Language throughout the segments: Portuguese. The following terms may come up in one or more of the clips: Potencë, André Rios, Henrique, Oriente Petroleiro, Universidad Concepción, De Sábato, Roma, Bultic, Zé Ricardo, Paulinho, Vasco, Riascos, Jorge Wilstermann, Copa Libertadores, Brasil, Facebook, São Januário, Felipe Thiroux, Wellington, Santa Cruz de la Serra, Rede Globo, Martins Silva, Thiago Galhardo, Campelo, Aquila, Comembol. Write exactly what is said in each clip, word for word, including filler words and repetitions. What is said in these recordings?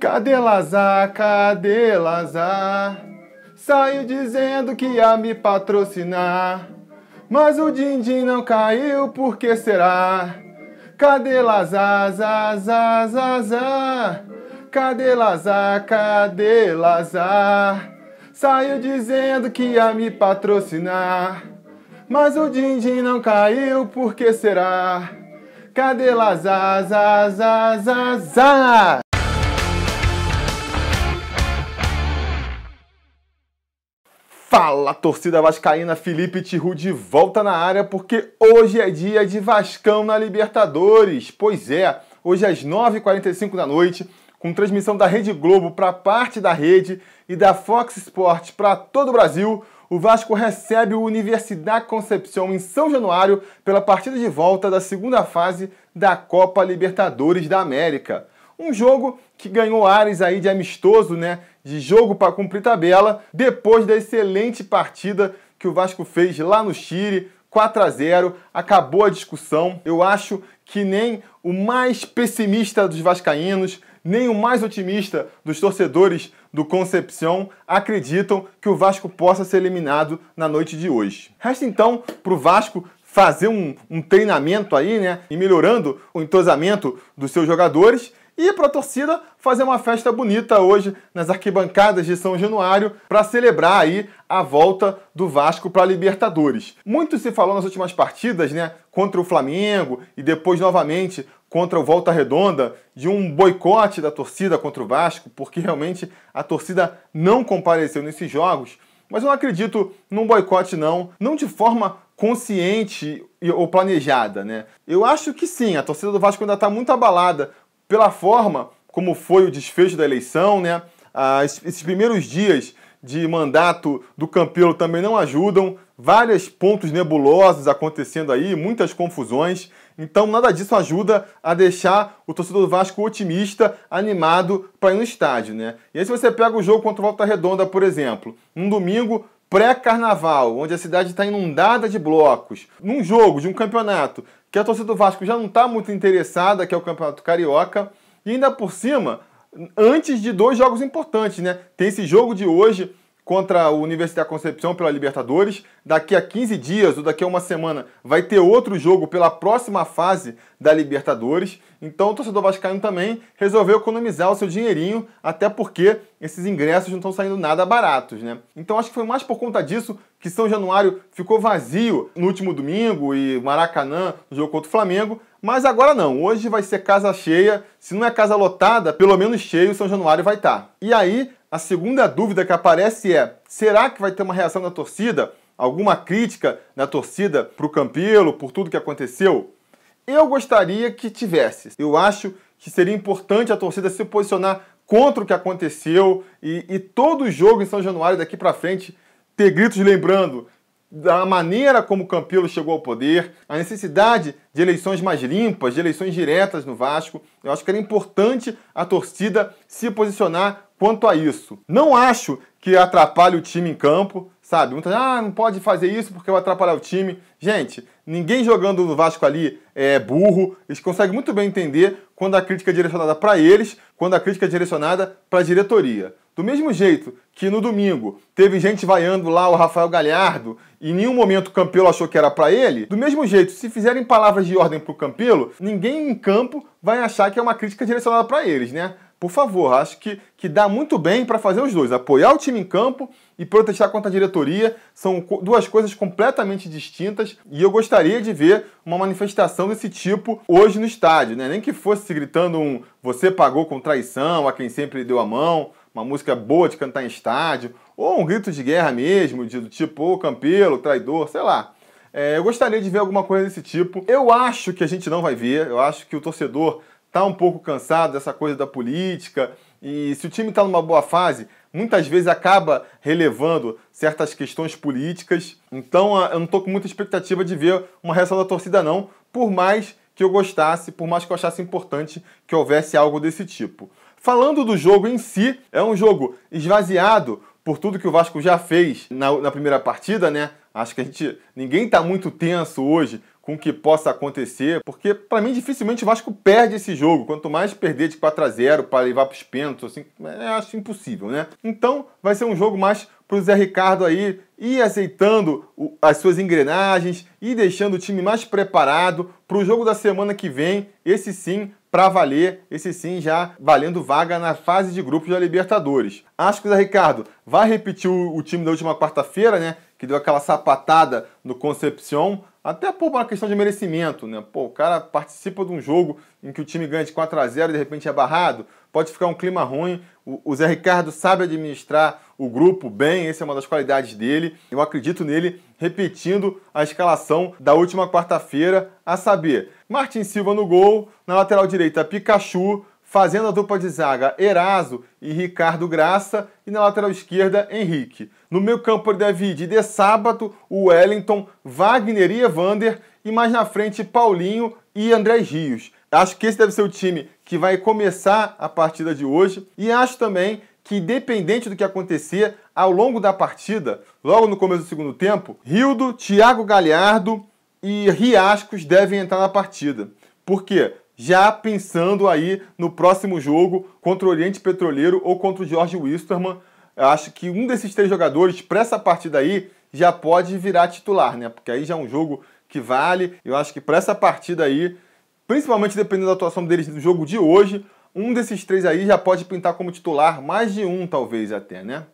Cadê Lazar? Cadê Lazar? Saiu dizendo que ia me patrocinar, mas o din-din não caiu, por que será? Cadê Lazar? Zá, zá, zá, zá. Cadê Lazar? Cadê Lazar? Saiu dizendo que ia me patrocinar, mas o din-din não caiu, por que será? Cadê Lazar? Zá, zá, zá, zá. Fala, torcida vascaína, Felipe Thiroux de volta na área, porque hoje é dia de Vascão na Libertadores. Pois é, hoje às nove e quarenta e cinco da noite, com transmissão da Rede Globo para parte da Rede e da Fox Sport para todo o Brasil, o Vasco recebe o Universidad Concepción em São Januário pela partida de volta da segunda fase da Copa Libertadores da América. Um jogo que ganhou ares aí de amistoso, né? De jogo para cumprir tabela, depois da excelente partida que o Vasco fez lá no Chile, quatro a zero, acabou a discussão. Eu acho que nem o mais pessimista dos vascaínos, nem o mais otimista dos torcedores do Concepción acreditam que o Vasco possa ser eliminado na noite de hoje. Resta então para o Vasco fazer um, um treinamento aí, né? E melhorando o entrosamento dos seus jogadores. E para a torcida fazer uma festa bonita hoje nas arquibancadas de São Januário para celebrar aí a volta do Vasco para a Libertadores. Muito se falou nas últimas partidas, né, contra o Flamengo e depois novamente contra o Volta Redonda, de um boicote da torcida contra o Vasco, porque realmente a torcida não compareceu nesses jogos. Mas eu não acredito num boicote não, não de forma consciente ou planejada, né? Eu acho que sim, a torcida do Vasco ainda está muito abalada pela forma como foi o desfecho da eleição, né? Ah, esses primeiros dias de mandato do Campelo também não ajudam, vários pontos nebulosos acontecendo aí, muitas confusões, então nada disso ajuda a deixar o torcedor do Vasco otimista, animado para ir no estádio, né? E aí se você pega o jogo contra o Volta Redonda, por exemplo, num domingo pré-carnaval, onde a cidade está inundada de blocos, num jogo de um campeonato que a torcida do Vasco já não está muito interessada, que é o Campeonato Carioca, e ainda por cima, antes de dois jogos importantes, né? Tem esse jogo de hoje contra a Universidad Concepción pela Libertadores, daqui a quinze dias ou daqui a uma semana vai ter outro jogo pela próxima fase da Libertadores, então o torcedor vascaíno também resolveu economizar o seu dinheirinho, até porque esses ingressos não estão saindo nada baratos, né? Então acho que foi mais por conta disso que São Januário ficou vazio no último domingo e Maracanã no jogo contra o Flamengo, mas agora não, hoje vai ser casa cheia, se não é casa lotada, pelo menos cheio São Januário vai estar. Tá. E aí, a segunda dúvida que aparece é, será que vai ter uma reação da torcida? Alguma crítica da torcida pro Campelo, por tudo que aconteceu? Eu gostaria que tivesse. Eu acho que seria importante a torcida se posicionar contra o que aconteceu e, e todo jogo em São Januário daqui pra frente ter gritos lembrando da maneira como o Campelo chegou ao poder, a necessidade de eleições mais limpas, de eleições diretas no Vasco. Eu acho que era importante a torcida se posicionar quanto a isso. Não acho que atrapalhe o time em campo, sabe? Muitas vezes, ah, não pode fazer isso porque vai atrapalhar o time. Gente, ninguém jogando no Vasco ali é burro. Eles conseguem muito bem entender quando a crítica é direcionada para eles, quando a crítica é direcionada para a diretoria. Do mesmo jeito que no domingo teve gente vaiando lá o Rafael Galhardo e em nenhum momento o Campelo achou que era para ele, do mesmo jeito, se fizerem palavras de ordem pro Campelo, ninguém em campo vai achar que é uma crítica direcionada para eles, né? Por favor, acho que, que dá muito bem para fazer os dois. Apoiar o time em campo e protestar contra a diretoria são duas coisas completamente distintas e eu gostaria de ver uma manifestação desse tipo hoje no estádio, né? Nem que fosse gritando um "você pagou com traição a quem sempre deu a mão", uma música boa de cantar em estádio, ou um grito de guerra mesmo, de, do tipo, ô, Campelo, traidor, sei lá. É, eu gostaria de ver alguma coisa desse tipo. Eu acho que a gente não vai ver, eu acho que o torcedor tá um pouco cansado dessa coisa da política, e se o time tá numa boa fase, muitas vezes acaba relevando certas questões políticas, então eu não tô com muita expectativa de ver uma reação da torcida não, por mais que eu gostasse, por mais que eu achasse importante que houvesse algo desse tipo. Falando do jogo em si, é um jogo esvaziado por tudo que o Vasco já fez na, na primeira partida, né? Acho que a gente, ninguém está muito tenso hoje com o que possa acontecer, porque para mim dificilmente o Vasco perde esse jogo, quanto mais perder de quatro a zero para levar para os pênaltis, assim, é, acho impossível, né? Então vai ser um jogo mais para o Zé Ricardo aí ir aceitando o, as suas engrenagens e deixando o time mais preparado para o jogo da semana que vem, esse sim para valer, esse sim já valendo vaga na fase de grupos da Libertadores. Acho que o Zé Ricardo vai repetir o, o time da última quarta-feira, né? Que deu aquela sapatada no Concepción, até por uma questão de merecimento, né? Pô, o cara participa de um jogo em que o time ganha de quatro a zero e de repente é barrado, pode ficar um clima ruim. O, o Zé Ricardo sabe administrar o grupo bem, essa é uma das qualidades dele. Eu acredito nele repetindo a escalação da última quarta-feira, a saber, Martins Silva no gol, na lateral direita Pikachu, fazendo a dupla de zaga Erazo e Ricardo Graça, e na lateral esquerda Henrique. No meio campo ele deve ir de De Sábato, o Wellington, Wagner e Evander, e mais na frente Paulinho e André Rios. Acho que esse deve ser o time que vai começar a partida de hoje, e acho também que, independente do que acontecer ao longo da partida, logo no começo do segundo tempo, Rildo, Thiago Galhardo e Riascos devem entrar na partida. Por quê? Já pensando aí no próximo jogo contra o Oriente Petroleiro ou contra o Jorge Wilstermann, acho que um desses três jogadores, para essa partida aí, já pode virar titular, né? Porque aí já é um jogo que vale. Eu acho que para essa partida aí, principalmente dependendo da atuação deles no jogo de hoje, um desses três aí já pode pintar como titular, mais de um talvez até, né?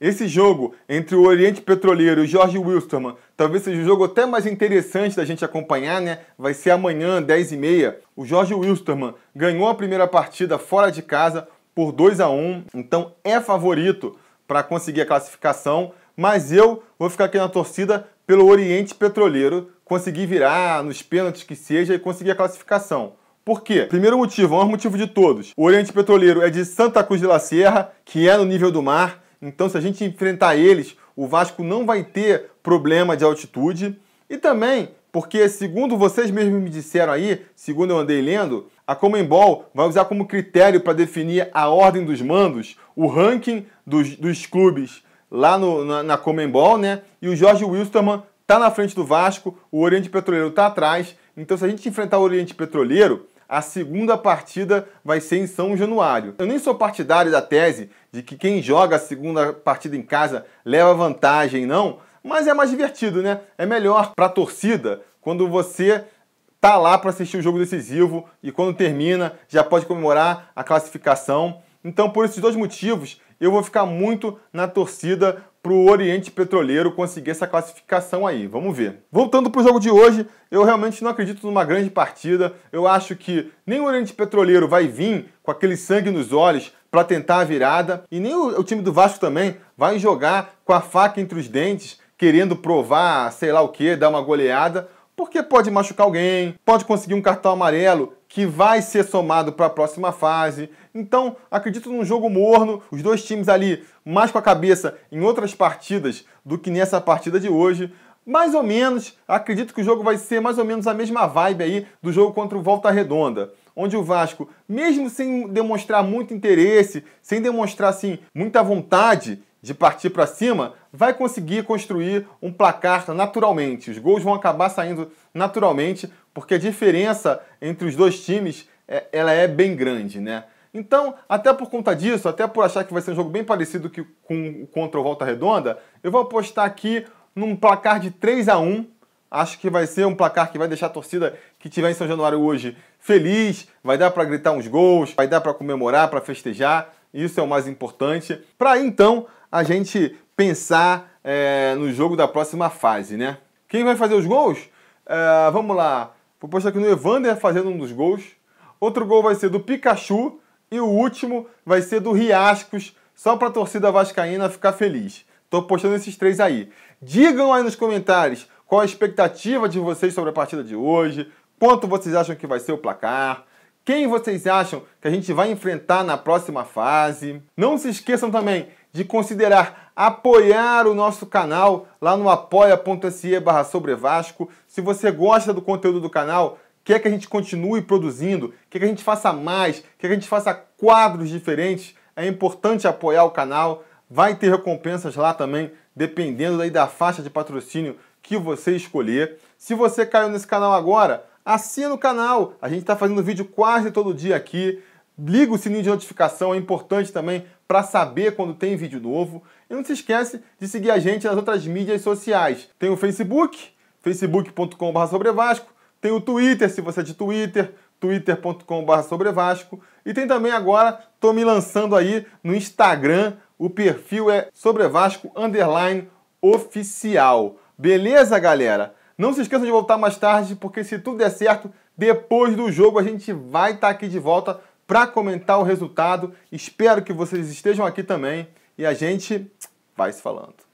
Esse jogo entre o Oriente Petroleiro e o Jorge Wilstermann talvez seja o jogo até mais interessante da gente acompanhar, né? Vai ser amanhã, dez e meia. O Jorge Wilstermann ganhou a primeira partida fora de casa por dois a um, então é favorito para conseguir a classificação, mas eu vou ficar aqui na torcida pelo Oriente Petroleiro conseguir virar nos pênaltis que seja e conseguir a classificação. Por quê? Primeiro motivo, o maior motivo de todos. O Oriente Petroleiro é de Santa Cruz de la Serra, que é no nível do mar. Então, se a gente enfrentar eles, o Vasco não vai ter problema de altitude. E também, porque segundo vocês mesmos me disseram aí, segundo eu andei lendo, a Comembol vai usar como critério para definir a ordem dos mandos, o ranking dos, dos clubes lá no, na, na Comembol, né? E o Jorge Wilstermann está na frente do Vasco, o Oriente Petroleiro está atrás. Então, se a gente enfrentar o Oriente Petroleiro, a segunda partida vai ser em São Januário. Eu nem sou partidário da tese de que quem joga a segunda partida em casa leva vantagem, não. Mas é mais divertido, né? É melhor para a torcida quando você tá lá para assistir o jogo decisivo e quando termina já pode comemorar a classificação. Então, por esses dois motivos, eu vou ficar muito na torcida para o Oriente Petroleiro conseguir essa classificação aí. Vamos ver. Voltando para o jogo de hoje, eu realmente não acredito numa grande partida. Eu acho que nem o Oriente Petroleiro vai vir com aquele sangue nos olhos para tentar a virada, e nem o, o time do Vasco também vai jogar com a faca entre os dentes, querendo provar sei lá o que, dar uma goleada, porque pode machucar alguém, pode conseguir um cartão amarelo que vai ser somado para a próxima fase. Então, acredito num jogo morno, os dois times ali mais com a cabeça em outras partidas do que nessa partida de hoje. Mais ou menos, acredito que o jogo vai ser mais ou menos a mesma vibe aí do jogo contra o Volta Redonda, onde o Vasco, mesmo sem demonstrar muito interesse, sem demonstrar assim muita vontade de partir para cima, vai conseguir construir um placar naturalmente. Os gols vão acabar saindo naturalmente, porque a diferença entre os dois times é, ela é bem grande, né? Então, até por conta disso, até por achar que vai ser um jogo bem parecido que com, contra o Volta Redonda, eu vou apostar aqui num placar de três a um. Acho que vai ser um placar que vai deixar a torcida que tiver em São Januário hoje feliz, vai dar para gritar uns gols, vai dar para comemorar, para festejar. Isso é o mais importante. Para então a gente pensar é, no jogo da próxima fase, né? Quem vai fazer os gols? É, vamos lá. Vou postar aqui no Evander fazendo um dos gols. Outro gol vai ser do Pikachu. E o último vai ser do Riascos, só para a torcida vascaína ficar feliz. Tô postando esses três aí. Digam aí nos comentários qual a expectativa de vocês sobre a partida de hoje, quanto vocês acham que vai ser o placar, quem vocês acham que a gente vai enfrentar na próxima fase. Não se esqueçam também de considerar apoiar o nosso canal lá no apoia ponto se barra sobre Vasco. Se você gosta do conteúdo do canal, quer que a gente continue produzindo, quer que a gente faça mais, quer que a gente faça quadros diferentes, é importante apoiar o canal. Vai ter recompensas lá também, dependendo daí da faixa de patrocínio que você escolher. Se você caiu nesse canal agora, assina o canal. A gente está fazendo vídeo quase todo dia aqui. Liga o sininho de notificação, é importante também para saber quando tem vídeo novo. E não se esquece de seguir a gente nas outras mídias sociais. Tem o Facebook, facebook ponto com barra sobre Vasco. Tem o Twitter, se você é de Twitter, twitter ponto com barra sobre Vasco. E tem também agora, estou me lançando aí no Instagram, o perfil é sobrevasco underline oficial. Beleza, galera? Não se esqueçam de voltar mais tarde, porque se tudo der certo, depois do jogo a gente vai estar aqui de volta para comentar o resultado. Espero que vocês estejam aqui também e a gente vai se falando.